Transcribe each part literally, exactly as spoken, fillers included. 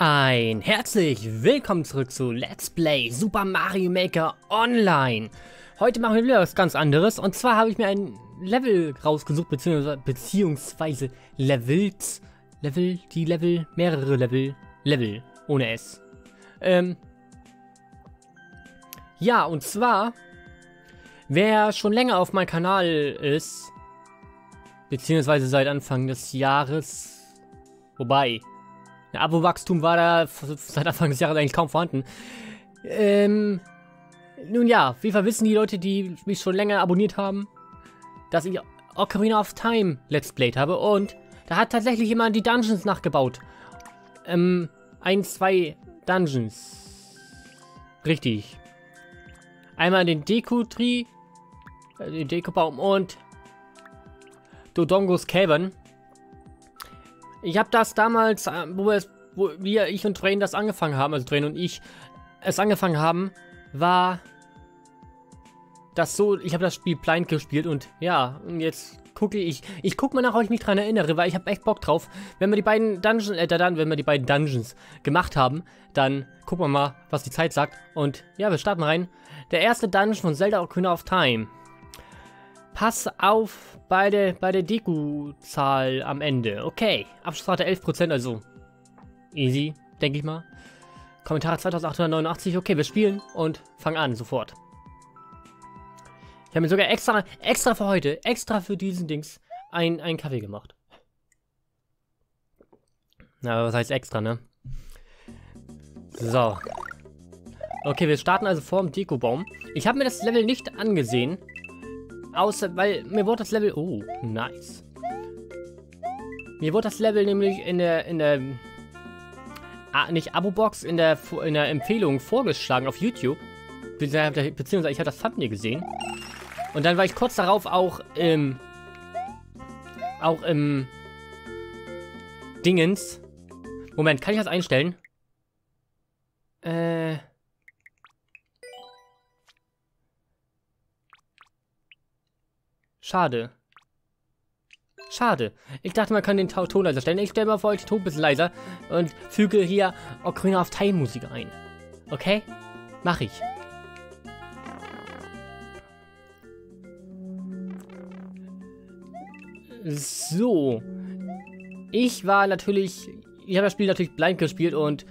Ein herzlich willkommen zurück zu Let's Play Super Mario Maker Online. Heute machen wir wieder was ganz anderes, und zwar habe ich mir ein Level rausgesucht, beziehungsweise, beziehungsweise Levels, Level, die Level, mehrere Level, Level, ohne S. Ähm, ja, und zwar, wer schon länger auf meinem Kanal ist, beziehungsweise seit Anfang des Jahres, wobei... Ja, Abo-Wachstum war da seit Anfang des Jahres eigentlich kaum vorhanden. Ähm, nun ja, wie wissen die Leute, die mich schon länger abonniert haben, dass ich Ocarina of Time Let's Played habe, und da hat tatsächlich jemand die Dungeons nachgebaut. Ähm, ein, zwei Dungeons. Richtig. Einmal den Deku-Tree, äh, den Dekubaum und Dodongos Cavern. Ich habe das damals, wo, es, wo wir, ich und Train das angefangen haben, also Train und ich es angefangen haben, war das so, ich habe das Spiel blind gespielt, und ja, und jetzt gucke ich, ich gucke mal nach, ob ich mich dran erinnere, weil ich habe echt Bock drauf. Wenn wir die beiden Dungeons, äh, dann, wenn wir die beiden Dungeons gemacht haben, dann gucken wir mal, was die Zeit sagt, und ja, wir starten rein. Der erste Dungeon von Zelda Ocarina of Time. Pass auf bei der, bei der Deku-Zahl am Ende. Okay, Abschlussrate elf Prozent, also easy, denke ich mal. Kommentare zweitausendachthundertneunundachtzig, okay, wir spielen und fangen an, sofort. Ich habe mir sogar extra, extra für heute, extra für diesen Dings, ein, einen Kaffee gemacht. Na, was heißt extra, ne? So. Okay, wir starten also vor dem Deku-Baum. Ich habe mir das Level nicht angesehen. Außer, weil mir wurde das Level... Oh, nice. Mir wurde das Level nämlich in der... in der ah, nicht Abo-Box, in der, in der Empfehlung vorgeschlagen auf YouTube. Beziehungsweise ich habe das Thumbnail gesehen. Und dann war ich kurz darauf auch im... Auch im... Dingens. Moment, kann ich das einstellen? Äh... Schade. Schade. Ich dachte, man kann den Ton leiser stellen. Ich stelle mal vor, ich den Ton ein bisschen leiser und füge hier Ocarina of Time Musik ein. Okay? Mach ich. So. Ich war natürlich... Ich habe das Spiel natürlich blind gespielt und...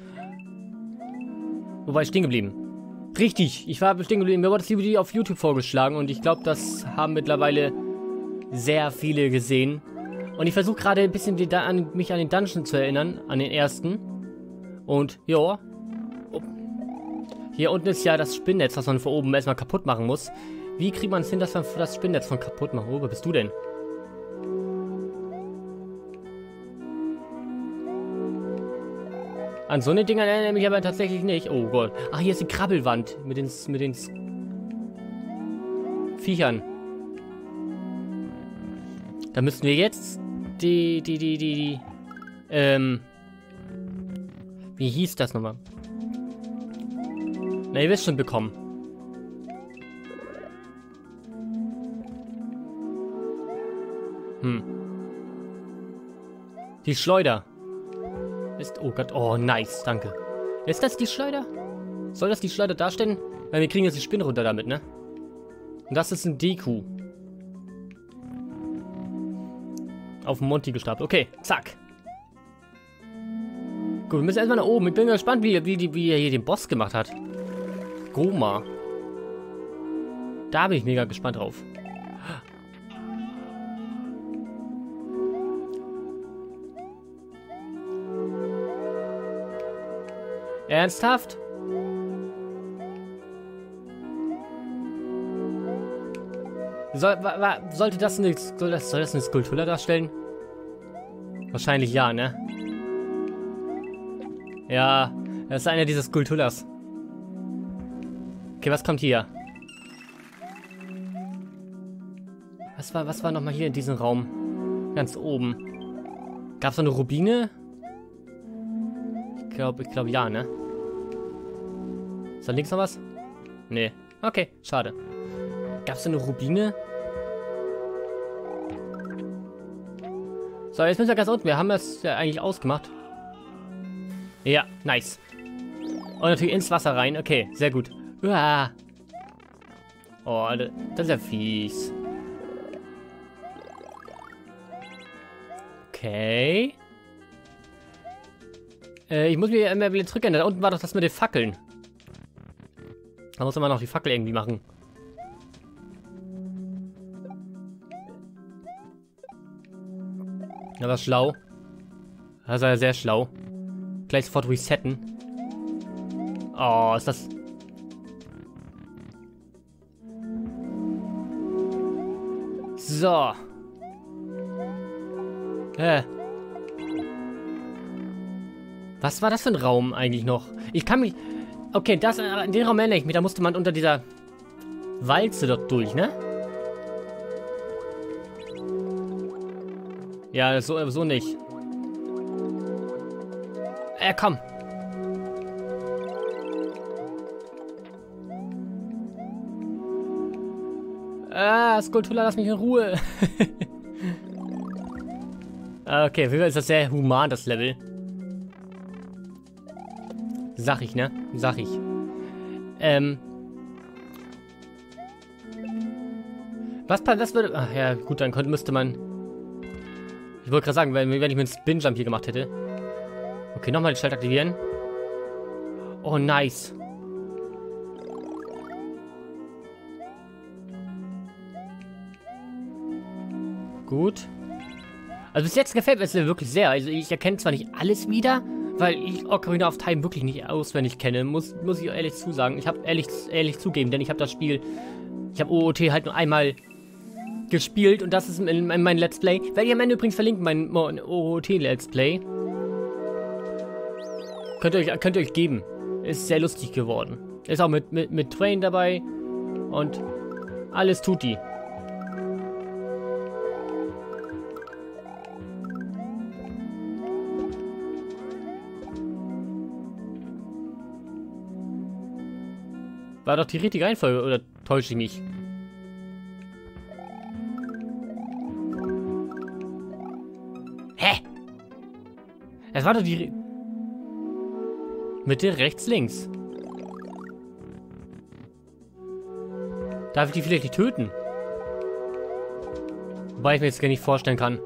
Wo war ich stehen geblieben? Richtig, ich war bestimmt geblieben. Mir wurde das Video auf YouTube vorgeschlagen, und ich glaube, das haben mittlerweile sehr viele gesehen. Und ich versuche gerade ein bisschen die, an, mich an den Dungeon zu erinnern, an den ersten. Und, ja. Oh. Hier unten ist ja das Spinnnetz, das man von oben erstmal kaputt machen muss. Wie kriegt man es hin, dass man das Spinnnetz von kaputt macht? Wo bist du denn? An so eine Dinger erinnere ich mich aber tatsächlich nicht. Oh Gott. Ach, hier ist die Krabbelwand mit den, mit den Viechern. Da müssen wir jetzt die, die, die, die, die, ähm, wie hieß das nochmal? Na, ihr wisst schon, bekommen. Hm. Die Schleuder. Ist, oh Gott, oh nice, danke. Ist das die Schleuder? Soll das die Schleuder darstellen? Weil wir kriegen jetzt die Spinne runter damit, ne? Und das ist ein Deku. Auf Monty gestapelt. Okay, zack. Gut, wir müssen erstmal nach oben. Ich bin gespannt, wie, wie, wie er hier den Boss gemacht hat. Gohma. Da bin ich mega gespannt drauf. Ernsthaft? Soll, wa, wa, sollte das eine, soll das, soll das eine Skulltula darstellen? Wahrscheinlich ja, ne? Ja, das ist einer dieser Skulltulas. Okay, was kommt hier? Was war, was war nochmal hier in diesem Raum? Ganz oben. Gab es noch eine Rubine? Ich glaube, ich glaube ja, ne? Ist da links noch was? Nee. Okay, schade. Gab's da eine Rubine? So, jetzt müssen wir ganz unten. Wir haben das ja eigentlich ausgemacht. Ja, nice. Und natürlich ins Wasser rein. Okay, sehr gut. Uah. Oh, das ist ja fies. Okay. Äh, ich muss mir immer wieder zurückgehen. Da unten war doch das mit den Fackeln. Da muss man noch die Fackel irgendwie machen. Ja, das ist schlau. Das war ja sehr schlau. Gleich sofort resetten. Oh, ist das... So. Hä? Was war das für ein Raum eigentlich noch? Ich kann mich... Okay, das, in den Raum erinnere ich mich. Da musste man unter dieser Walze dort durch, ne? Ja, so, so nicht. Äh, komm. Ah, Skulltula, lass mich in Ruhe. Okay, auf jeden Fall ist das sehr human, das Level. Sag ich, ne? Sag ich. Ähm. Was passt, das würde... Ach ja, gut, dann könnte, müsste man... Ich wollte gerade sagen, wenn, wenn ich mir einen Spin-Jump hier gemacht hätte. Okay, nochmal den Schalt aktivieren. Oh, nice. Gut. Also bis jetzt gefällt mir das wirklich sehr. Also ich erkenne zwar nicht alles wieder, weil ich Ocarina of Time wirklich nicht auswendig kenne. Muss, muss ich ehrlich zusagen. Ich habe ehrlich, ehrlich zugeben, denn ich habe das Spiel... Ich habe O O T halt nur einmal gespielt und das ist in, in mein Let's Play. Werde ich am Ende übrigens verlinken, mein O O T Let's Play. Könnt ihr, euch, könnt ihr euch geben. Ist sehr lustig geworden. Ist auch mit, mit, mit Train dabei. Und alles tut die. War doch die richtige Reihenfolge, oder täusche ich mich? Hä? Es war doch die... Mitte, rechts, links. Darf ich die vielleicht nicht töten? Wobei ich mir jetzt gar nicht vorstellen kann.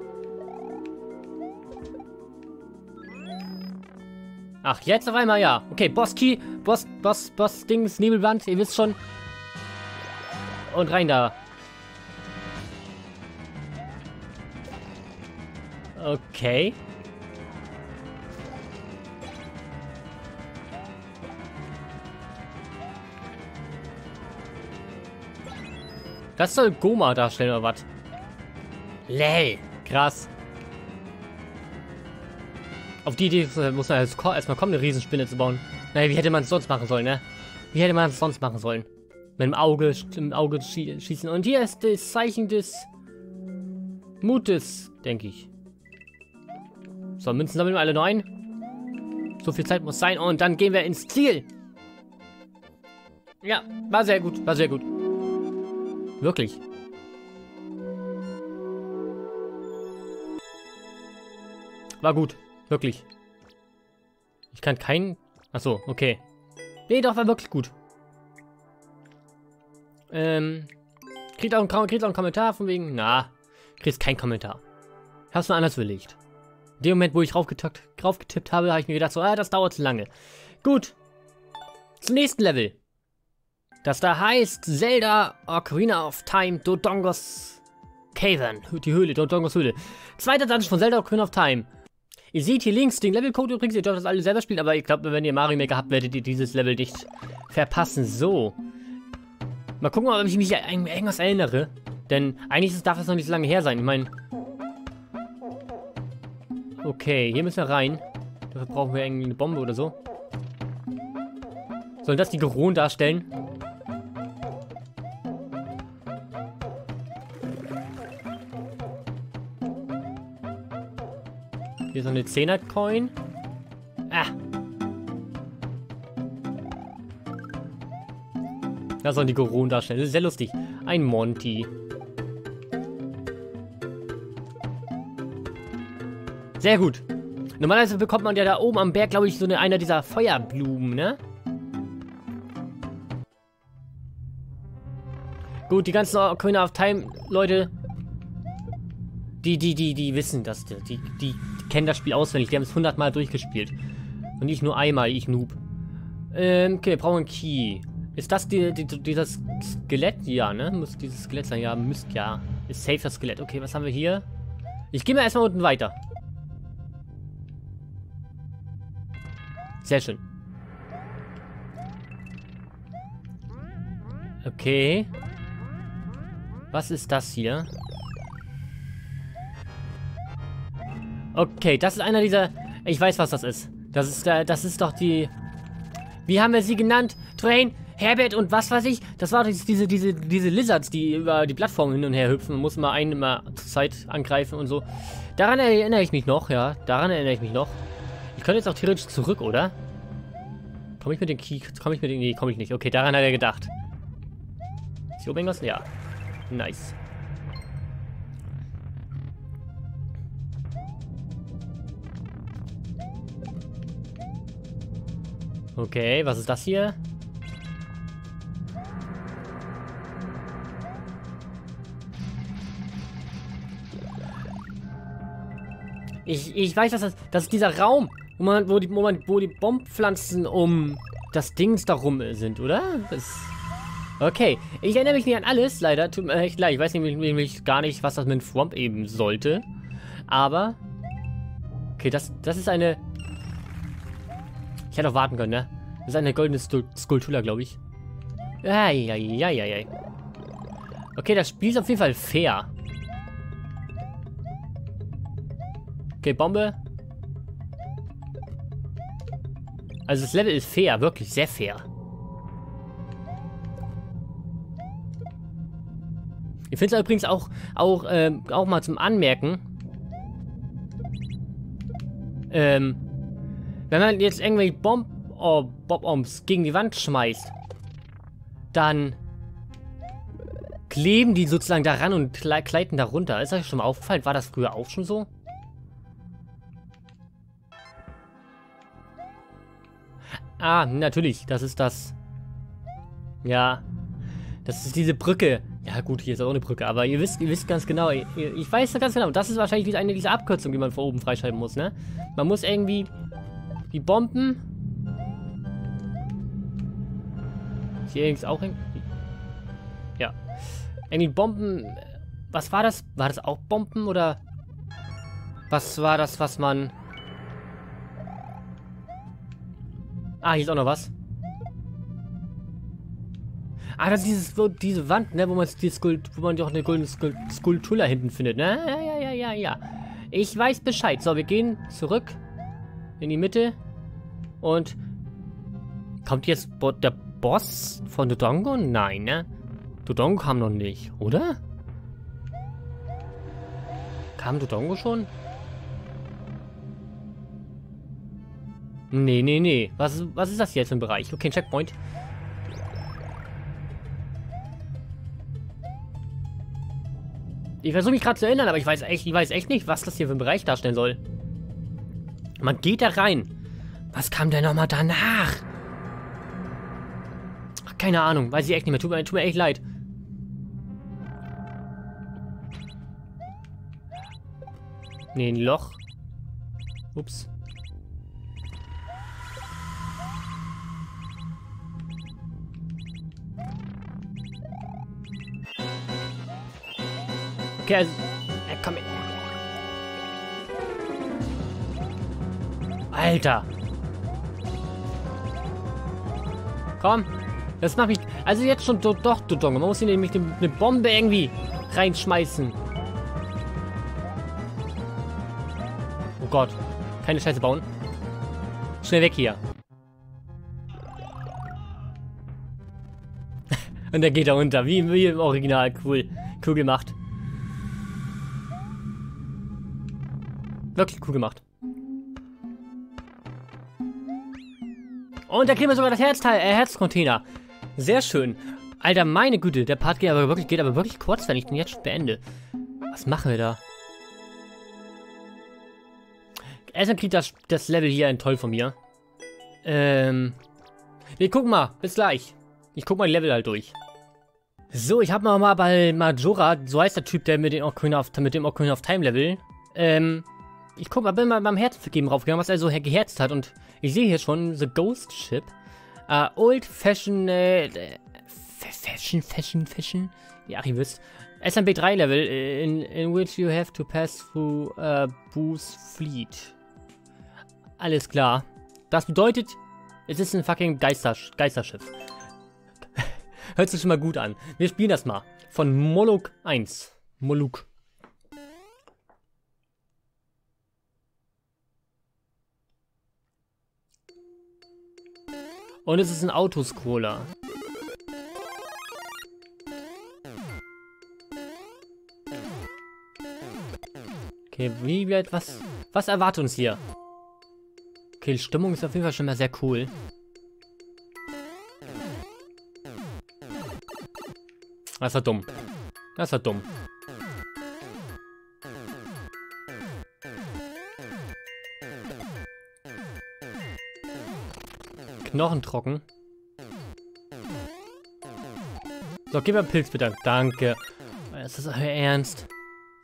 Ach, jetzt auf einmal ja. Okay, Boss-Key, Boss, Boss, Boss-Dings, Nebelband, ihr wisst schon. Und rein da. Okay. Das soll Gohma darstellen, oder was? Lay, krass. Auf die Idee muss man erstmal kommen, eine Riesenspinne zu bauen. Naja, wie hätte man es sonst machen sollen, ne? Wie hätte man es sonst machen sollen? Mit dem Auge, im Auge schießen. Und hier ist das Zeichen des Mutes, denke ich. So, Münzen sammeln wir alle noch ein. So viel Zeit muss sein. Und dann gehen wir ins Ziel. Ja, war sehr gut, war sehr gut. Wirklich. War gut. Wirklich. Ich kann keinen... Achso, okay. Nee, doch, war wirklich gut. Ähm... Kriegt auch, einen, kriegt auch einen Kommentar von wegen... Na, kriegst keinen Kommentar. Ich hab's mal anders überlegt. In dem Moment, wo ich raufgetippt, raufgetippt habe, habe ich mir gedacht, so, ah, das dauert zu lange. Gut. Zum nächsten Level. Das da heißt Zelda Ocarina of Time Dodongos Cavern. Die Höhle, Dodongos Höhle. Zweiter Dungeon von Zelda Ocarina of Time. Ihr seht hier links den Levelcode übrigens. Ihr dürft das alle selber spielen, aber ich glaube, wenn ihr Mario Maker habt, werdet ihr dieses Level nicht verpassen. So. Mal gucken, ob ich mich an irgendwas erinnere. Denn eigentlich darf das noch nicht so lange her sein. Ich meine... Okay, hier müssen wir rein. Dafür brauchen wir irgendwie eine Bombe oder so. Sollen das die Goronen darstellen? Hier ist noch eine Zehner-Coin. Ah! Das sollen die Goronen darstellen. Das ist sehr lustig. Ein Monty. Sehr gut. Normalerweise bekommt man ja da oben am Berg, glaube ich, so eine, einer dieser Feuerblumen, ne? Gut, die ganzen Ocarina of Time, Leute, die, die, die, die wissen das, die, die, die kennen das Spiel auswendig, die haben es hundertmal durchgespielt. Und nicht nur einmal, ich Noob. Ähm, okay, wir brauchen einen Key. Ist das die, die, dieses Skelett? Ja, ne? Muss dieses Skelett sein? Ja, müsst ja. Ist safe das Skelett. Okay, was haben wir hier? Ich gehe mal erstmal unten weiter. Sehr schön. Okay. Was ist das hier? Okay, das ist einer dieser... Ich weiß, was das ist. Das ist, äh, das ist doch die... Wie haben wir sie genannt? Train, Herbert und was weiß ich. Das war doch diese, diese, diese Lizards, die über die Plattform hin und her hüpfen und muss mal einen immer zur Zeit angreifen und so. Daran erinnere ich mich noch, ja. Daran erinnere ich mich noch. Ich könnte jetzt auch theoretisch zurück, oder? Komme ich mit dem Key? Komme ich mit dem... Nee, komme ich nicht. Okay, daran hat er gedacht. Ist hier oben irgendwas? Ja. Nice. Okay, was ist das hier? Ich, ich weiß, dass das, das ist dieser Raum, wo, man, wo die, wo man, wo die Bombenpflanzen um das Dings da rum sind, oder? Das, okay, ich erinnere mich nicht an alles, leider. Tut mir echt leid, ich weiß nämlich, nämlich gar nicht, was das mit Thomp eben sollte. Aber, okay, das, das ist eine... Ich hätte auch warten können, ne? Das ist eine goldene Skulltula, glaube ich. Eieieiei. Okay, das Spiel ist auf jeden Fall fair. Okay, Bombe. Also das Level ist fair, wirklich sehr fair. Ich finde es übrigens auch, auch, ähm, auch mal zum Anmerken. Ähm... Wenn man jetzt irgendwelche Bomb-Oms gegen die Wand schmeißt, dann kleben die sozusagen daran und gleiten da runter. Ist euch schon mal aufgefallen? War das früher auch schon so? Ah, natürlich. Das ist das. Ja. Das ist diese Brücke. Ja gut, hier ist auch eine Brücke. Aber ihr wisst, ihr wisst ganz genau. Ich weiß ganz genau. Das ist wahrscheinlich eine dieser Abkürzungen, die man von oben freischalten muss, ne? Man muss irgendwie... Die Bomben. Ist hier irgendwas auch hin? Ja. Irgendwie Bomben. Was war das? War das auch Bomben oder? Was war das, was man. Ah, hier ist auch noch was. Ah, das ist dieses, so, diese Wand, ne? Wo man die Skult, wo man doch eine goldene Skulltula hinten findet, ne? Ja, ja, ja, ja, ja. Ich weiß Bescheid. So, wir gehen zurück. In die Mitte. Und kommt jetzt bo der Boss von Dodongo? Nein, ne? Dodongo kam noch nicht, oder? Kam Dodongo schon? Nee, nee, nee. Was, was ist das jetzt für ein Bereich? Okay, Checkpoint. Ich versuche mich gerade zu erinnern, aber ich weiß echt, ich weiß echt nicht, was das hier für ein Bereich darstellen soll. Man geht da rein. Was kam denn nochmal danach? Ach, keine Ahnung. Weiß ich echt nicht mehr. Tut mir, tut mir echt leid. Ne, ein Loch. Ups. Okay, also... Äh, komm mit. Alter. Komm. Das macht mich... Also jetzt schon do, doch Dodongo. Man muss hier nämlich eine Bombe irgendwie reinschmeißen. Oh Gott. Keine Scheiße bauen. Schnell weg hier. Und dann geht er runter. Wie, wie im Original. Cool. Cool gemacht. Wirklich cool gemacht. Und da kriegen wir sogar das Herzteil, äh, Herzcontainer. Sehr schön. Alter, meine Güte, der Part geht aber wirklich, geht aber wirklich kurz, wenn ich den jetzt beende. Was machen wir da? erstmal kriegt das, das Level hier ein Toll von mir. Ähm. Wir gucken mal. Bis gleich. Ich guck mal die Level halt durch. So, ich habe noch mal bei Majora, so heißt der Typ, der mit dem Ocarina of, mit dem Ocarina of Time Level, ähm, ich guck mal, bin mal beim Herzvergeben draufgegangen, was er so geherzt hat. Und ich sehe hier schon The Ghost Ship. Uh, old Fashion, äh, Fashion, Fashion, Fashion. Ja, ihr wisst. S M B drei Level, in, in which you have to pass through uh, Boo's Fleet. Alles klar. Das bedeutet, es ist ein fucking Geister, Geisterschiff. Hört sich schon mal gut an. Wir spielen das mal. Von Moluk eins. Moluk. Und es ist ein Autoscroller. Okay, wie wird was? Was erwartet uns hier? Okay, die Stimmung ist auf jeden Fall schon mal sehr cool. Das war dumm. Das war dumm. Knochen trocken. So, gib mir einen Pilz bitte. Danke. Ist das euer Ernst?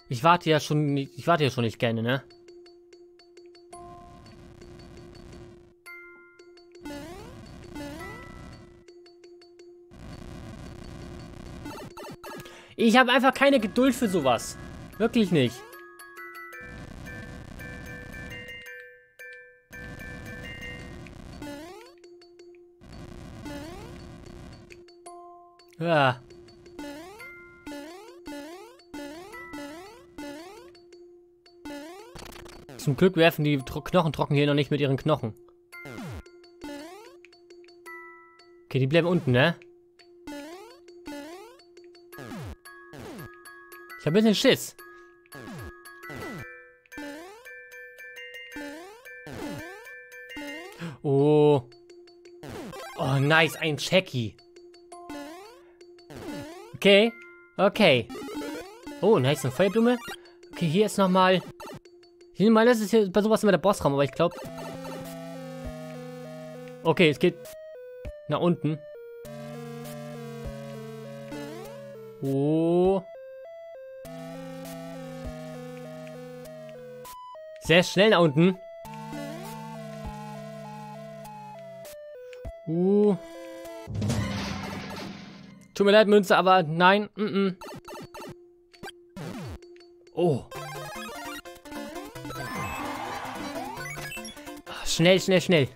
Ich warte ja schon. Ich warte ja schon nicht gerne, ne? Ich habe einfach keine Geduld für sowas. Wirklich nicht. Ja. Zum Glück werfen die Knochen trocken hier noch nicht mit ihren Knochen. Okay, die bleiben unten, ne? Ich hab ein bisschen Schiss. Oh. Oh, nice. Ein Checky. Okay. Okay. Oh, nice. Eine Feuerblume. Okay, hier ist nochmal... Ich nehme mal, das ist hier bei sowas immer der Bossraum, aber ich glaube... Okay, es geht nach unten. Oh... Sehr schnell nach unten. Uh. Tut mir leid, Münze, aber nein. Mm -mm. Oh. Ach, schnell, schnell, schnell.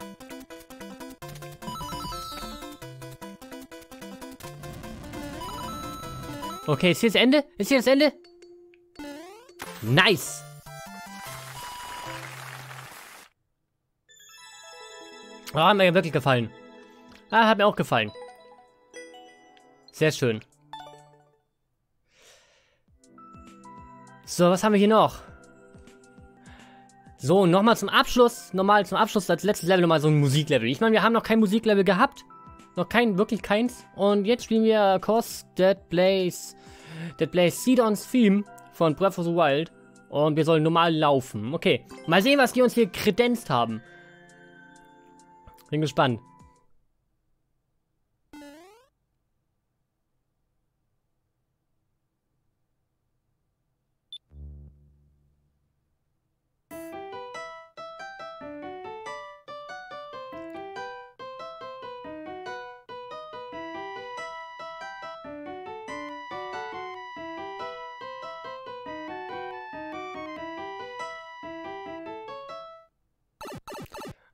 Okay, ist hier das Ende? Ist hier das Ende? Nice. Ah, oh, hat mir wirklich gefallen. Ah, hat mir auch gefallen. Sehr schön. So, was haben wir hier noch? So, nochmal zum Abschluss. Nochmal zum Abschluss als letztes Level nochmal so ein Musiklevel. Ich meine, wir haben noch kein Musiklevel gehabt. Noch kein, wirklich keins. Und jetzt spielen wir Course Deadplace. Deadplace Sidon's Theme von Breath of the Wild. Und wir sollen normal laufen. Okay, mal sehen, was die uns hier kredenzt haben. Bin gespannt.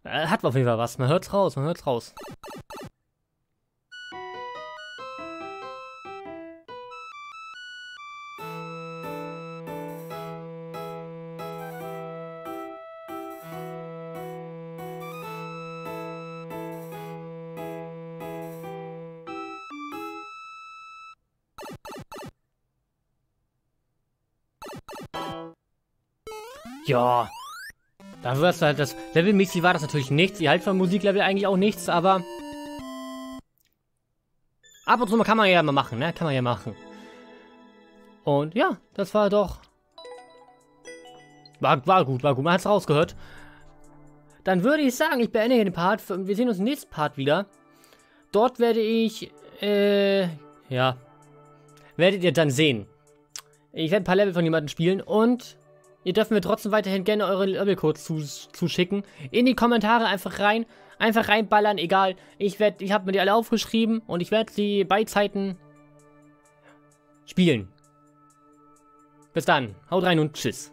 Hat auf jeden Fall was. Man hört's raus, man hört's raus. Ja. Da wirst du halt das. Levelmäßig war das natürlich nichts. Ihr halt vom Musiklevel eigentlich auch nichts, aber. Ab und zu kann man ja mal machen, ne? Kann man ja machen. Und ja, das war doch. War, war gut, war gut. Man hat's rausgehört. Dann würde ich sagen, ich beende hier den Part und wir sehen uns im nächsten Part wieder. Dort werde ich, äh, ja, werdet ihr dann sehen. Ich werde ein paar Level von jemandem spielen und ihr dürft mir trotzdem weiterhin gerne eure Levelcodes zuschicken. In die Kommentare einfach rein, einfach reinballern, egal. Ich werde, ich habe mir die alle aufgeschrieben und ich werde sie bei Zeiten spielen. Bis dann, haut rein und tschüss.